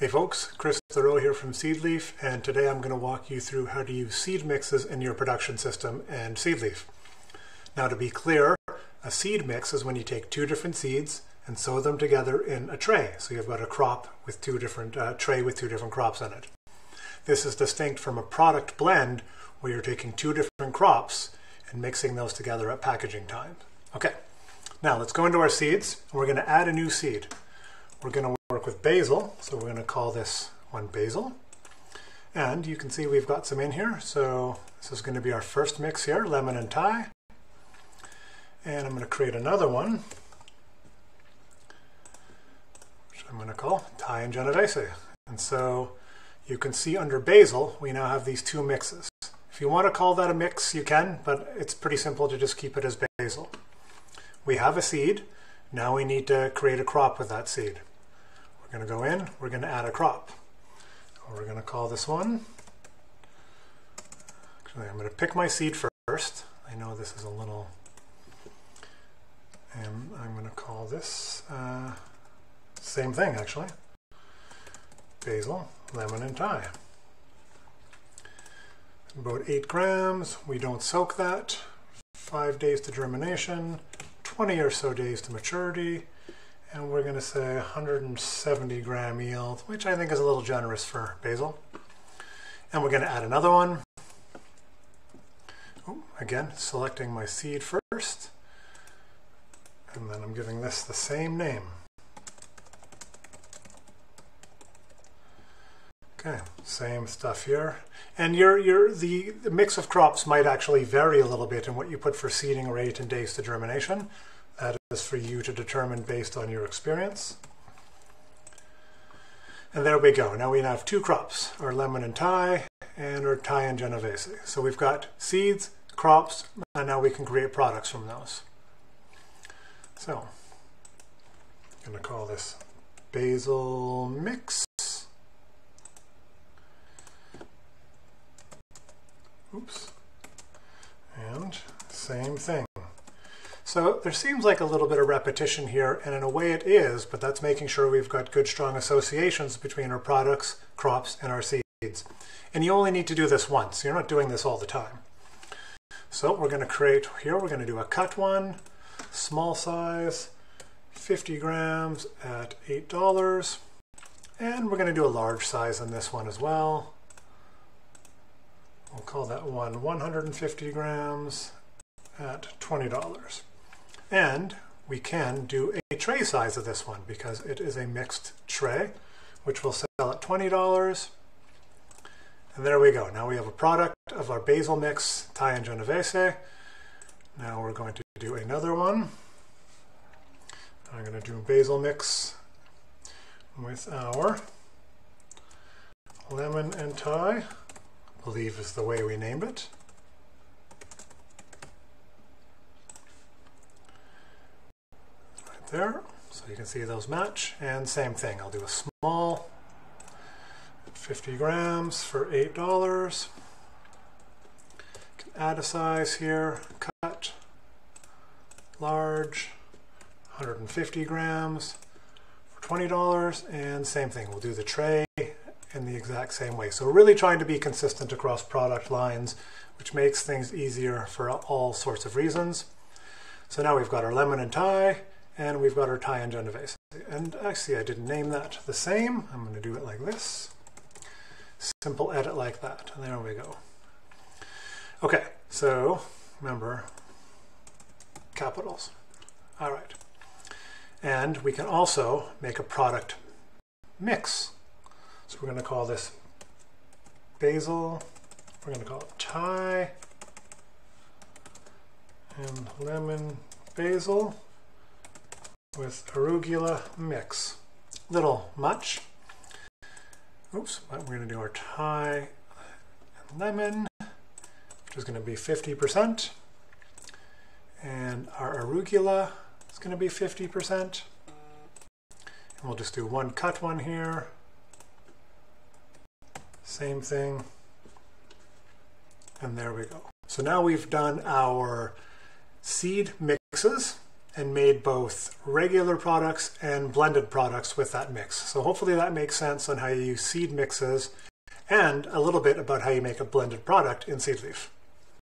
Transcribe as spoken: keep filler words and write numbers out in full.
Hey folks, Chris Thoreau here from Seedleaf, and today I'm going to walk you through how to use seed mixes in your production system and Seedleaf. Now to be clear, a seed mix is when you take two different seeds and sow them together in a tray. So you've got a crop with two different uh, tray with two different crops in it. This is distinct from a product blend where you're taking two different crops and mixing those together at packaging time. Okay, now let's go into our seeds. We're going to add a new seed. We're going to work with basil, so we're going to call this one basil. And you can see we've got some in here, so this is going to be our first mix here, lemon and thyme. And I'm going to create another one, which I'm going to call thyme and genovese. And so you can see under basil, we now have these two mixes. If you want to call that a mix, you can, but it's pretty simple to just keep it as basil. We have a seed. Now we need to create a crop with that seed. We're going to go in, we're going to add a crop. We're going to call this one. Actually, I'm going to pick my seed first. I know this is a little... And I'm going to call this... Uh, same thing, actually. Basil, lemon, and thyme. About eight grams. We don't soak that. Five days to germination. twenty or so days to maturity. And we're going to say one hundred seventy gram yield, which I think is a little generous for basil. And we're going to add another one. Ooh, again, selecting my seed first. And then I'm giving this the same name. Okay, same stuff here. And your, your, the, the mix of crops might actually vary a little bit in what you put for seeding rate and days to germination. That is for you to determine based on your experience. And there we go. Now we have two crops, our lemon and thyme, and our thyme and genovese. So we've got seeds, crops, and now we can create products from those. So I'm going to call this basil mix. Oops. And same thing. So there seems like a little bit of repetition here, and in a way it is, but that's making sure we've got good strong associations between our products, crops, and our seeds. And you only need to do this once. You're not doing this all the time. So we're going to create here, we're going to do a cut one, small size, fifty grams at eight dollars. And we're going to do a large size on this one as well. We'll call that one one hundred fifty grams at twenty dollars. And we can do a tray size of this one because it is a mixed tray, which will sell at twenty dollars. And there we go. Now we have a product of our basil mix, thyme and genovese. Now we're going to do another one. I'm going to do a basil mix with our lemon and thyme, I believe is the way we named it. There, so you can see those match, and same thing, I'll do a small, fifty grams for eight dollars. Can add a size here, cut, large, one hundred fifty grams for twenty dollars, and same thing, we'll do the tray in the exact same way. So we're really trying to be consistent across product lines, which makes things easier for all sorts of reasons. So now we've got our lemon and thyme, and we've got our thyme and genovese. And actually, I didn't name that the same. I'm going to do it like this. Simple edit like that. And there we go. Okay, so remember, capitals. All right. And we can also make a product mix. So we're going to call this basil. We're going to call it thyme and lemon basil with arugula mix. Little much. Oops, but we're going to do our thyme and lemon, which is going to be fifty percent. And our arugula is going to be fifty percent. And we'll just do one cut one here. Same thing. And there we go. So now we've done our seed mixes and made both regular products and blended products with that mix. So hopefully that makes sense on how you use seed mixes and a little bit about how you make a blended product in Seedleaf.